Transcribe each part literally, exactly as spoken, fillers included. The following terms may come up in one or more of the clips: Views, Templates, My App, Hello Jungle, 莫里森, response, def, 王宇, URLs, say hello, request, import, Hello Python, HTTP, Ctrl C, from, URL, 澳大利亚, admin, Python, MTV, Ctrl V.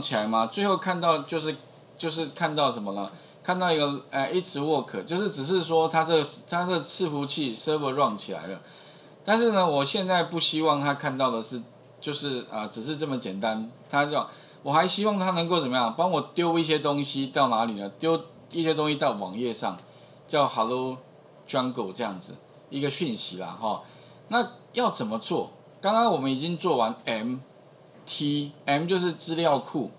起来嘛，最后看到就是就是看到什么呢？看到一个呃 it's work， 就是只是说它这它的伺服器 server run 起来了，但是呢，我现在不希望它看到的是就是啊、呃、只是这么简单，它就我还希望它能够怎么样，帮我丢一些东西到哪里呢？丢一些东西到网页上，叫 Hello Jungle 这样子一个讯息啦哈。那要怎么做？刚刚我们已经做完 M。T M 就是资料库，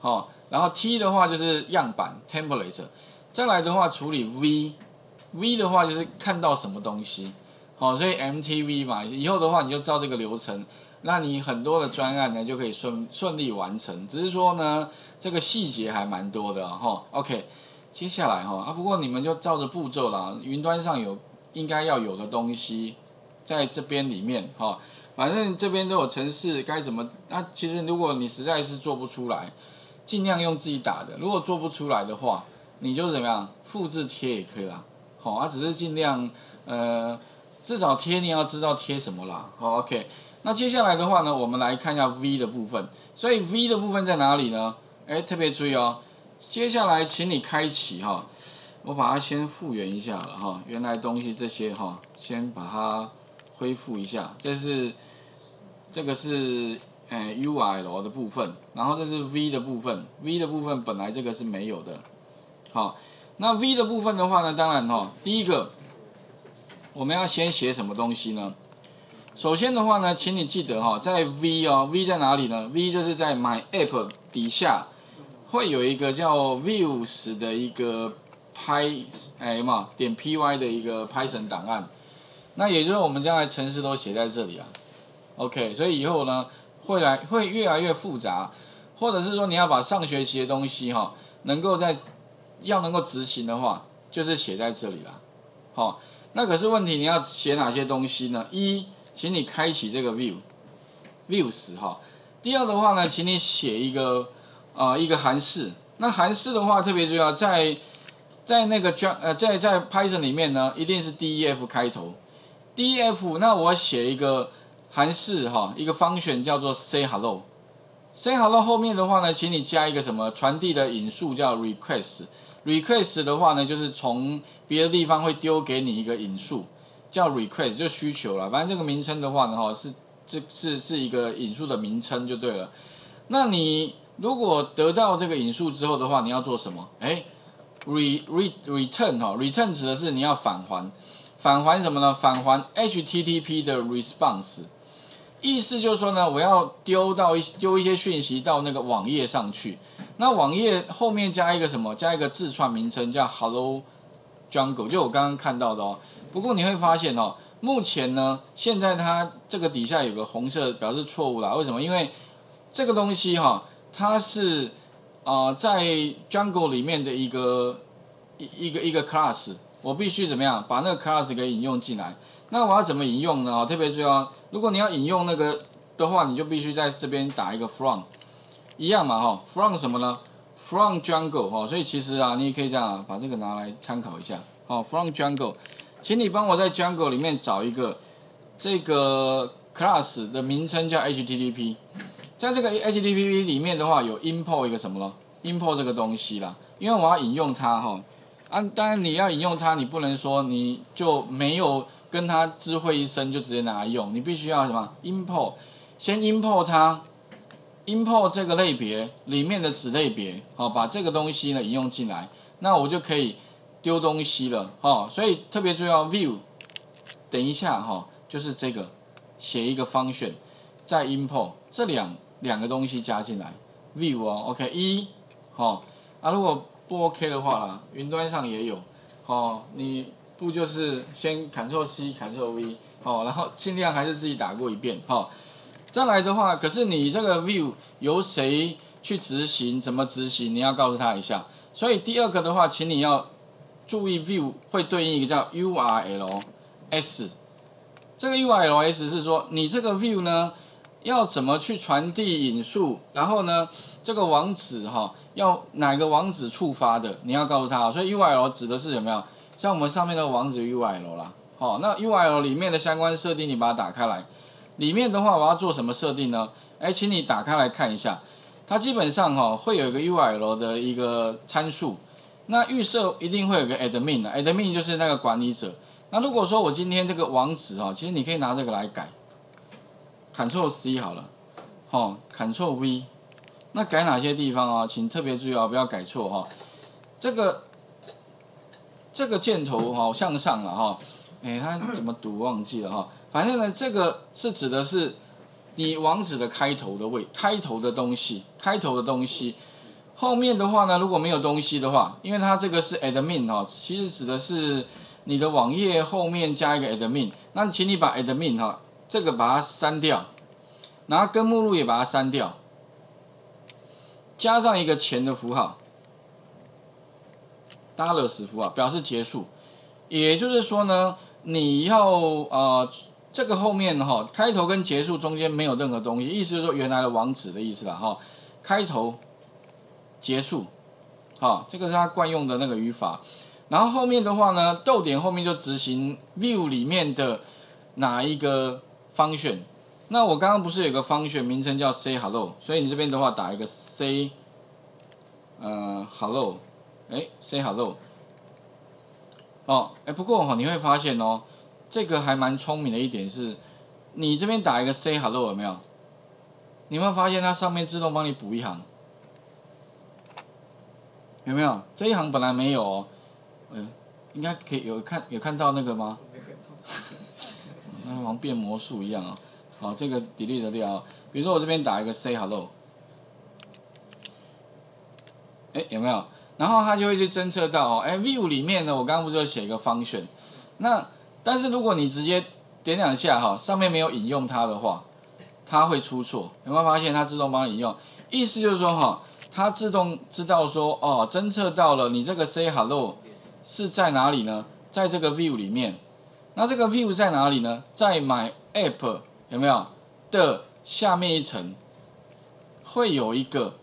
好、哦，然后 T 的话就是样板 Templates， 再来的话处理 V，V V 的话就是看到什么东西，好、哦，所以 M T V 嘛，以后的话你就照这个流程，那你很多的专案呢就可以顺顺利完成，只是说呢这个细节还蛮多的哈、哦。OK， 接下来哈、哦，啊不过你们就照着步骤啦，云端上有应该要有的东西，在这边里面哈。哦，反正这边都有程式，该怎么？那、啊、其实如果你实在是做不出来，尽量用自己打的。如果做不出来的话，你就怎么样？复制贴也可以啦。好、哦，啊，只是尽量呃，至少贴你要知道贴什么啦。好、哦、，OK。那接下来的话呢，我们来看一下 V 的部分。所以 V 的部分在哪里呢？哎，特别注意哦。接下来请你开启哈、哦，我把它先复原一下了哈、哦。原来东西这些哈、哦，先把它恢复一下，这是这个是呃 U R L 的部分，然后这是 V 的部分 ，V 的部分本来这个是没有的，好，那 V 的部分的话呢，当然哦，第一个我们要先写什么东西呢？首先的话呢，请你记得哈、哦，在 V 哦 ，V 在哪里呢 ？V 就是在 My App 底下会有一个叫 Views 的一个 Py 哎嘛点 P Y 的一个 Python 档案。那也就是我们将来程式都写在这里啊 ，OK， 所以以后呢会来会越来越复杂，或者是说你要把上学期的东西哈、哦，能够在要能够执行的话，就是写在这里啦。好、哦，那可是问题你要写哪些东西呢？一，请你开启这个 view views 哈、哦。第二的话呢，请你写一个啊、呃、一个函式。那函式的话特别重要，在在那个呃在在 Python 里面呢，一定是 D E F 开头。D F， 那我写一个函式哈，一个function叫做 say hello。say hello 后面的话呢，请你加一个什么传递的引数叫 request。request 的话呢，就是从别的地方会丢给你一个引数，叫 request 就需求啦。反正这个名称的话呢，哈是这是是一个引数的名称就对了。那你如果得到这个引数之后的话，你要做什么？哎 ，re re return 哈 ，return 指的是你要返还。返还什么呢？返还 H T T P 的 response， 意思就是说呢，我要丢到一丢一些讯息到那个网页上去。那网页后面加一个什么？加一个字串名称叫 Hello Jungle， 就我刚刚看到的哦。不过你会发现哦，目前呢，现在它这个底下有个红色表示错误啦。为什么？因为这个东西哈、哦，它是啊、呃、在 Jungle 里面的一个一一个一个 class。我必须怎么样把那个 class 给引用进来？那我要怎么引用呢？特别重要，如果你要引用那个的话，你就必须在这边打一个 from， 一样嘛哈、哦、，from 什么呢 ？from Jungle 哈、哦，所以其实啊，你也可以这样、啊、把这个拿来参考一下。好、哦、，from Jungle， 请你帮我在 Jungle 里面找一个这个 class 的名称叫 H T T P， 在这个 H T T P 里面的话有 import 一个什么咯 ？import 这个东西啦，因为我要引用它哈。哦啊，当然你要引用它，你不能说你就没有跟它知会一声就直接拿来用，你必须要什么 import， 先 import 它 ，import 这个类别里面的子类别，好、哦，把这个东西呢引用进来，那我就可以丢东西了，哦，所以特别重要 view， 等一下哈、哦，就是这个写一个function，再 import 这两两个东西加进来 view 哦 ，OK 一，好，啊如果不 OK 的话啦，云端上也有，哦，你不就是先 Ctrl C Ctrl V， 哦，然后尽量还是自己打过一遍，哦，再来的话，可是你这个 view 由谁去执行，怎么执行，你要告诉他一下。所以第二个的话，请你要注意 view 会对应一个叫 U R L S， 这个 U R L S 是说你这个 view 呢要怎么去传递引数，然后呢？这个网址哈、哦，要哪个网址触发的，你要告诉他。所以 U R L 指的是有没有？像我们上面的网址 U R L 啦，好、哦，那 U R L 里面的相关设定，你把它打开来。里面的话，我要做什么设定呢？哎，请你打开来看一下。它基本上哈、哦、会有一个 U R L 的一个参数，那预设一定会有个 admin 啊 ，admin 就是那个管理者。那如果说我今天这个网址哈、哦，其实你可以拿这个来改 ，Ctrl C 好了，哦 ，Ctrl V。那改哪些地方啊、哦？请特别注意啊、哦，不要改错哈、哦。这个这个箭头哈、哦、向上了哈、哦，哎，它怎么读忘记了哈、哦。反正呢，这个是指的是。 你网址的开头的位，开头的东西，开头的东西，后面的话呢，如果没有东西的话，因为它这个是 admin 哈、哦，其实指的是你的网页后面加一个 admin， 那请你把 admin 哈、哦、这个把它删掉，然后跟目录也把它删掉，加上一个钱的符号 ，dollars 符号表示结束，也就是说呢，你要呃。 这个后面哈、哦，开头跟结束中间没有任何东西，意思就是说原来的网址的意思啦哈、哦。开头、结束，哈、哦，这个是它惯用的那个语法。然后后面的话呢，逗点后面就执行 view 里面的哪一个function。那我刚刚不是有个function名称叫 say hello， 所以你这边的话打一个 say， 呃 hello， 哎 say hello。哦，哎不过哈、哦，你会发现哦。 这个还蛮聪明的一点是，你这边打一个 say hello 有没有？你有没有发现它上面自动帮你补一行？有没有？这一行本来没有哦，嗯、呃，应该可以有看有看到那个吗？那好像变魔术一样啊、哦！好，这个 delete 掉、哦。比如说我这边打一个 say hello， 哎，有没有？然后它就会去侦测到哦，哎 ，view 里面呢，我刚刚不是有写一个 function， 那 但是如果你直接点两下哈，上面没有引用它的话，它会出错。有没有发现它自动帮你引用？意思就是说哈，它自动知道说哦，侦测到了你这个 say hello 是在哪里呢？在这个 view 里面。那这个 view 在哪里呢？在 My App 有没有的下面一层会有一个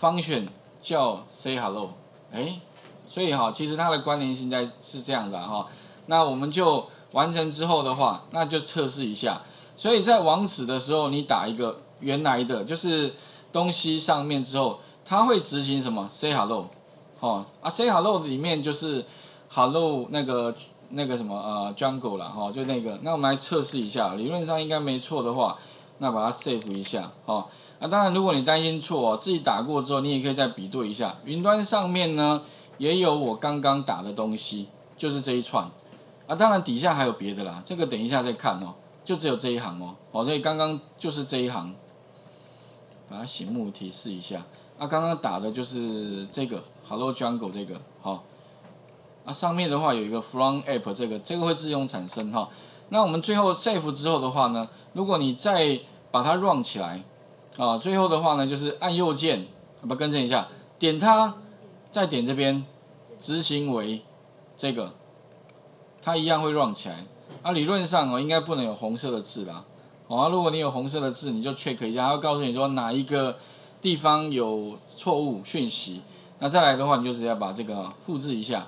function 叫 say hello。哎，所以哈，其实它的关联性在是这样的哈。 那我们就完成之后的话，那就测试一下。所以在网址的时候，你打一个原来的，就是东西上面之后，它会执行什么 ？say hello， 哦啊 ，say hello 里面就是 hello 那个那个什么呃 jungle 啦，哦，就那个。那我们来测试一下，理论上应该没错的话，那把它 save 一下，哦。啊，当然如果你担心错、哦，自己打过之后，你也可以再比对一下。云端上面呢，也有我刚刚打的东西，就是这一串。 啊，当然底下还有别的啦，这个等一下再看哦，就只有这一行哦，哦，所以刚刚就是这一行，把它醒目提示一下。啊，刚刚打的就是这个 Hello Jungle 这个，好、哦，啊上面的话有一个 From App 这个，这个会自动产生哈、哦。那我们最后 save 之后的话呢，如果你再把它 run 起来，啊，最后的话呢就是按右键，不更正一下，点它，再点这边，执行为这个。 它一样会 run 起来，啊，理论上哦应该不能有红色的字啦，哦、啊，如果你有红色的字，你就 check 一下，它会告诉你说哪一个地方有错误讯息，那再来的话，你就直接把这个、啊、复制一下，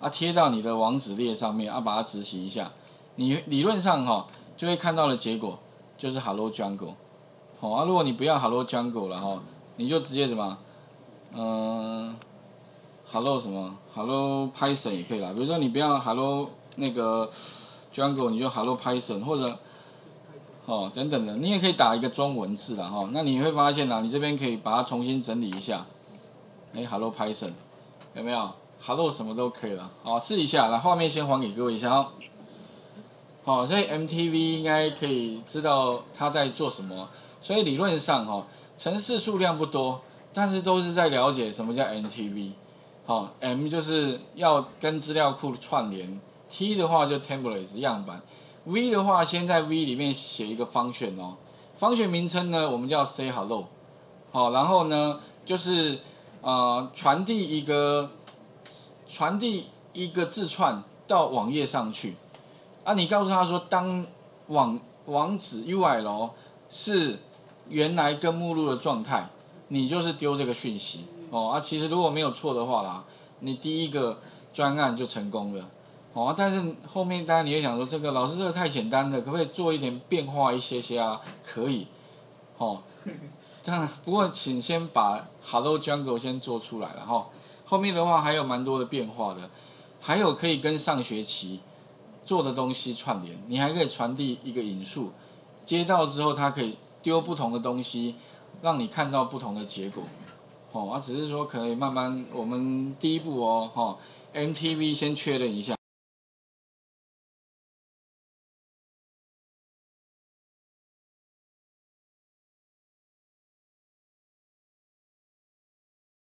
啊，贴到你的网址列上面，啊，把它执行一下，你理论上哈、哦、就会看到的结果就是 Hello Jungle， 好、哦、啊，如果你不要 Hello Jungle 了哈、哦，你就直接什么，嗯、呃、，Hello 什么 Hello Python 也可以啦，比如说你不要 Hello 那个 Jungle 你就 Hello Python 或者哦等等的，你也可以打一个中文字啦哈、哦。那你会发现啦，你这边可以把它重新整理一下。哎 ，Hello Python 有没有 ？Hello 什么都可以了。好、哦，试一下，来画面先还给各位一下哦。好、哦，所以 M T V 应该可以知道它在做什么。所以理论上哈、哦，程式数量不多，但是都是在了解什么叫 M T V。好、哦、，M 就是要跟资料库串联。 T 的话就 Templates 样板 ，V 的话先在 V 里面写一个function哦，function名称呢我们叫 say hello， 好、哦，然后呢就是呃传递一个传递一个字串到网页上去，啊你告诉他说当网网址 U R L 是原来跟目录的状态，你就是丢这个讯息哦啊其实如果没有错的话啦，你第一个专案就成功了。 哦，但是后面当然你会想说，这个老师这个太简单了，可不可以做一点变化一些些啊？可以，哦，当然，不过请先把 Hello Jungle 先做出来，然后后面的话还有蛮多的变化的，还有可以跟上学期做的东西串联，你还可以传递一个引数，接到之后它可以丢不同的东西，让你看到不同的结果。哦，啊，只是说可以慢慢，我们第一步哦，哈、哦、，M T V 先确认一下。